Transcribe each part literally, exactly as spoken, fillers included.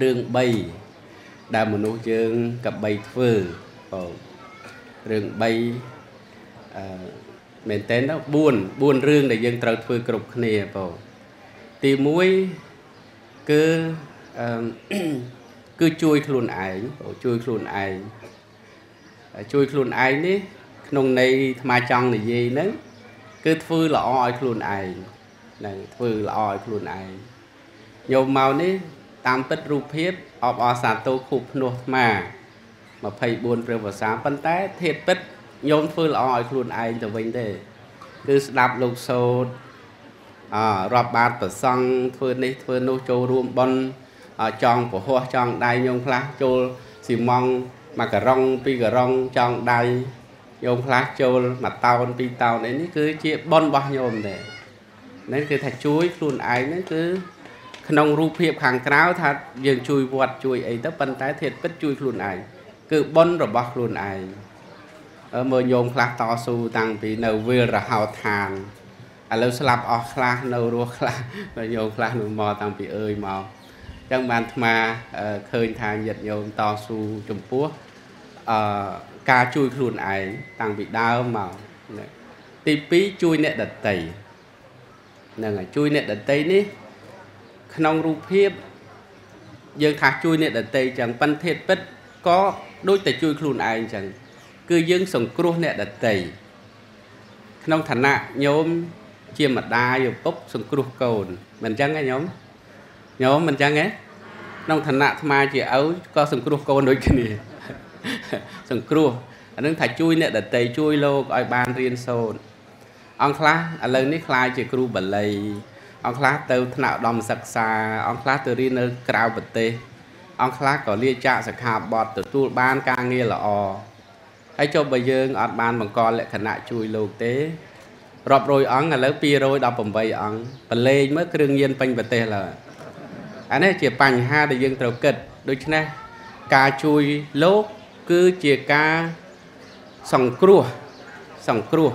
rừng bay đa một nụ dương cặp bay phừ rừng bay mình tên đó buồn buồn rừng để dân trật phừ cục này vào thì muối cứ cứ chui khôn ai chui khôn ai chui khôn ai ní nông này mà chọn này gì nữa cứ phừ là oi khôn ai này phừ là oi khôn ai nhiều màu ní tam tích rụp hiếp ọp ọ sản tố khúc nốt mà mà phải buồn rừng vào sáng bánh tái thiệt tích nhóm phư là oi khôn ai cho vinh thế cứ đạp lục sốt rọp bát và xong phư ní phư nô chô ruộng bôn chọn của hoa chọn đai nhóm khá chô xì mong mà cà rong pi cà rong chọn đai nhóm khá chô mà tao pi tao nên cứ chia bôn bó nhóm này nên cứ thạch chuối khôn ai nên cứ nông rụp hiệp hàng cáo thật dường chui vọt chui ấy tấp bánh tái thiệt bất chui luôn ai cứ bôn rồi bọc luôn ai ở mơ nhôm khá to su tăng vì nâu vừa là hào thàn à lâu sẽ lạp ọ khá nâu ruột khá mơ nhôm khá nụ mò tăng vì ơi mò chẳng bàn mà khơi thang nhật nhôm to su trùm búa ca chui luôn ai tăng vì đau màu tí bí chui nẹ đặt tẩy nâng là chui nẹ đặt tẩy ní nông rụp hiếp dân thác chui nè đặt tay chẳng bánh thiệt bích có đôi tay chui khôn ai chẳng cứ dân sống cua nè đặt tay nông thả nạ nhóm chia mặt đa dù bốc sống cua cồn mình chẳng nghe nhóm nhóm mình chẳng nghe nông thả nạ mà chị ấu có sống cua cồn đôi cái này sống cua nâng thả chui nè đặt tay chui lô gọi ban riêng sồn ông khá à lần này khá chị cua bẩn lầy ông khá từ nào đom sặc xa ông khá từ riêng ở cào vật tê ông khá có lia chạ sặc hà bọt từ tu ban ca nghe là o hãy cho bây giờ ở ban bằng con lại khẩn lại chui lục tế rọp rồi ông là lấy pi rồi đọc bằng vậy ông bật lên mới đương nhiên panh vật tê là anh ấy chỉ panh ha để dương trầu kịch đôi chân này cá chui lốt cứ chia cá sòng cua sòng cua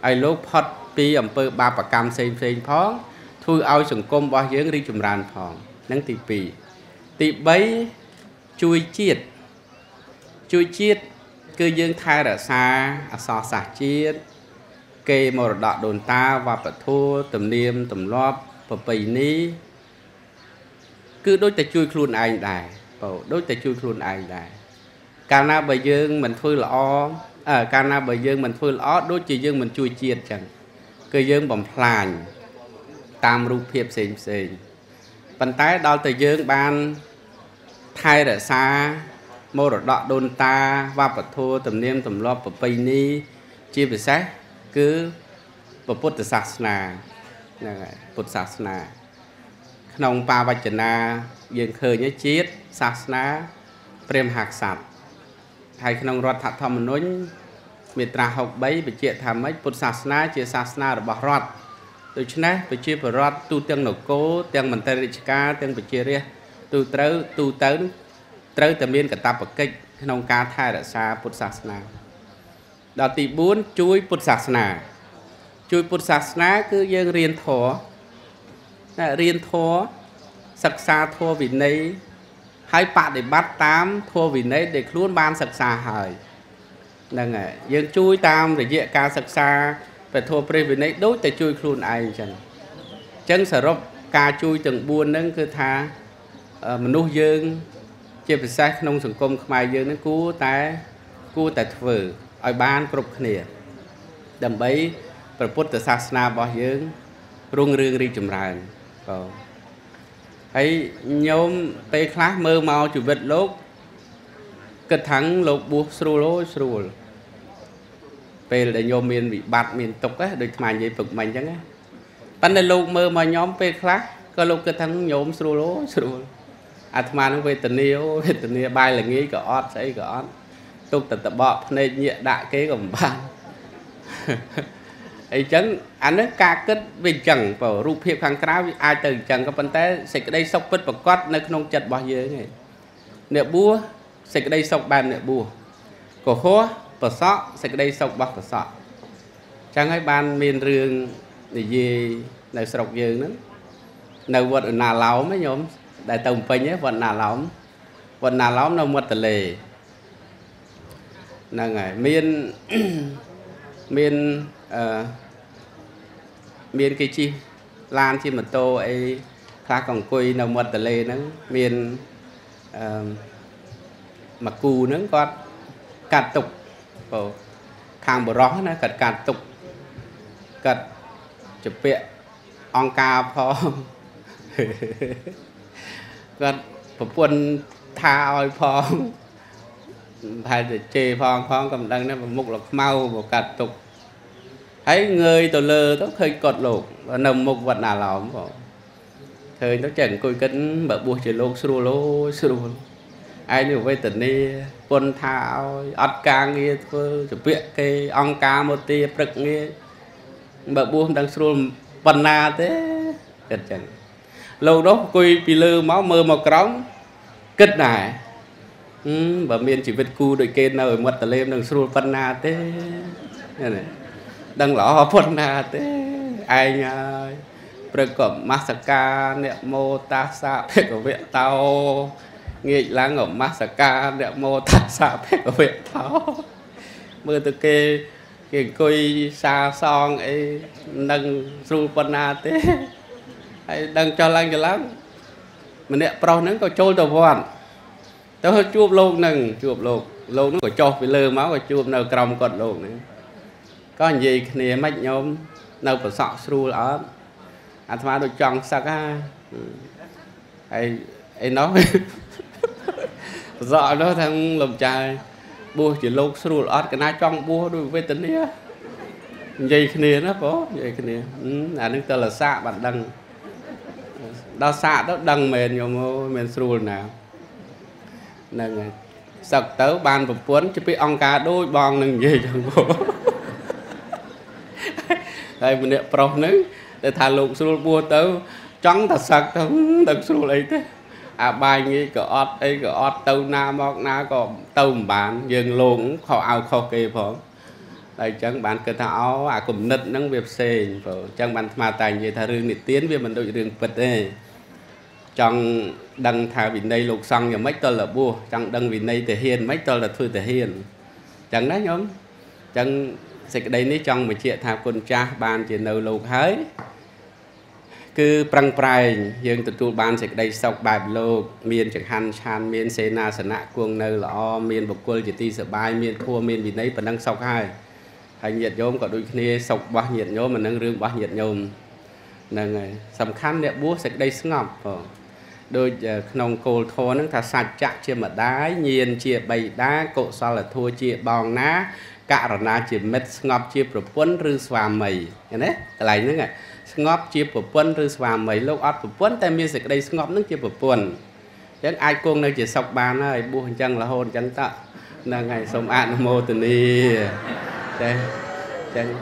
ai lốt hot pi ẩm bơ ba bạc cam xem xem phóng tôi ao sừng côn bao nhiêu đi chùm ràn phòng nắng tì pì tì bấy chui chiết chui chiết cứ dương thay đã xa xò xả chiết cây màu đỏ đồn ta và bật thua tầm niêm tầm lóp và bầy ní cứ đôi tay chui khôn ai đài bảo đôi tay chui khôn ai đài cana bầy dương mình phơi lọ à cana bầy dương mình phơi lọ đôi chỉ dương mình chui chiết chẳng cứ dương bằng phàn tam rụp hiệp xềnh xềnh bần tái đo từ dương ban thay đã xa mô rọ đọ đôn ta và bật thua tầm niêm tầm lo bật bay ni chia về sách cứ bật bút từ sạc nà bút sạc nà nông pa và chân na dương khơi nhớ chết sạc nà prem hạc sạt hay nông rọt thạch thầm nối miệt ra học bấy bị chuyện tham mấy bút sạc nà chia sạc nà rồi bỏ rọt tôi cho nên phải chia vào rót tu tiếng nổ cố tiếng mình tên ca tiếng phải chia ra tu tới tu tới tới tầm biên cả tập bậc kịch nông ca thay đã xa Phật sạch nào đó thì bốn chui Phật sạch nào chui Phật sạch nào cứ dân riêng thổ riêng thổ sạch xa thua vì nấy hai bạn để bắt tám thua vì nấy để luôn ban sạch xa hỏi nâng ạ dân chui tam để dịa ca sạch xa phải thua bê vì nấy đối tại chui khôn ai chẳng chẳng sở rốc ca chui từng buôn nâng cứ thả mà nuôi dương chia về sách nông sừng công mai dương nó cú tái cú tại thử ở ban cục nè đầm bấy phải phút từ sát na bỏ dương rung rương đi chùm ràng hãy nhóm tây khác mơ mau chủ vật lốt cất thắng lột buộc sưu lối sưu về là nhóm miền bị bạt miền tục á được mà như phục mình chẳng á ban đầu lúc mơ mà nhóm về khác có lúc cái thằng nhóm sưu lố sưu à thằng mà nó về tình yêu về tình yêu bay là nghĩ có ót say có ót tục tập tập bọ nên nhẹ đại kế gồm ba ấy chẳng anh ấy ca kết về chẳng vào rụp hiệp hàng cáo ai từ chẳng có vấn té sẽ cái đây sọc vứt vào cốt nơi không chật bao nhiêu này nợ búa sẽ cái đây sọc bàn nợ búa cổ khóa và sọ sẽ đây sọc bọc và sọ chẳng ai ban miền rương để gì nào sọc dương nữa nào vật ở nà láo mấy nhóm đại tổng phênh ấy vận nà lóng vận nà lóng nó mất tờ lề là ngày miền miền miền cái chi lan chi mà tô ấy khác còn quỳ nó mất tờ lề nắng miền mặc cù nắng con cạt tục khang bờ rót nó cạt cạt tục cạt chụp bẹ ông ca phò con quân tha oi phò phải để chê phong phong cầm đăng nó mục lộc mau một cạt tục thấy người tổ lơ tóc hơi cột lột nồng mục vật nào lỏng bỏ thời nó chẳng coi cấn bờ buộc chỉ lô sưu lô sưu ai nhiều với tỉnh đi quân tha oi ắt ca nghe thôi chụp bẹ cây ông ca một tia bực nghe bờ buông đang sưu phần na thế kịch chẳng lâu đó quỳ pì lư máu mơ màu cóng kịch này ừ, bà miền chỉ biết cu đội kê nào mất tờ lên đằng xua phần na thế này đằng lỏ phần na thế ai nhai rồi cẩm masaka nẹm mô ta sa phê của viện tao nghị lá ngọc masaka nẹm mô ta sa phê của viện tao mơ từ kê cái coi xa xong ấy đang ru phần na thế ấy đang cho lăng cho lắm mình nè pro nó có trôi đầu vòn tao hơi chuột lông nừng chuột lột lông nó có cho bị lơ máu có chuột nào còng còn lột nữa có gì này mách nhóm nào phải sọ ru đó anh tham được chọn sao cả ấy ấy nó dọ nó thằng lồng trai bua chỉ lột sưu lót cái na trong bua đôi với tính nhé dây kia nó có dây kia là nước ta là xạ bản đằng đa xạ đó đằng mền nhiều mền sưu nào là sặc tớ ban bột cuốn chỉ bị ong cá đôi bòn nừng gì chẳng bố đây mình đẹp pro nữ để thả lục sưu bua tớ trắng thật sặc không đằng sưu lấy thế à bài nghe có ọt ấy có ọt tàu na mọc na có tàu bán dừng lộn khó ao khó kê phở đây chẳng bán cơ thảo à cũng nứt nâng việc xê phở chẳng bán mà tài như thả rương để tiến về mình đội rương vật ấy chẳng đăng thả bình đây lục xong nhà mách tôi là bua chẳng đăng bình đây thể hiền mách tôi là thư thể hiền chẳng đấy nhóm chẳng dịch đây ní trong một chuyện thả con cha bàn chỉ nâu lục hới cứ prang prang dương tụt tụt ban sạch đây sọc bài lô miền chẳng han chan miền xe na sơn nạ cuồng nơi lọ miền bộc quân chỉ ti sợ bài miền thua miền vì nấy vẫn đang sọc hai hành nhiệt nhôm có đôi khi sọc ba nhiệt nhôm mà đang rương ba nhiệt nhôm là người sầm khăn đẹp búa sạch đây sưng ngọc đôi nông cồn thô nó thà sạch chạ chia mà đá nhiên chia bầy đá cộ sao là thua chia bòn ná cả rồi ná chia mệt ngọc chia bộc quân rư xòa mày cái đấy lại nữa này ngóp chia bột bún rưới xòa mấy lúc ót bột bún tại miền sạch đây ngóp nước chia bột bún chẳng ai cuồng nơi chỉ sọc bàn này buồn chẳng là hồn chẳng tạ là ngày sống an mô từ đi đây chẳng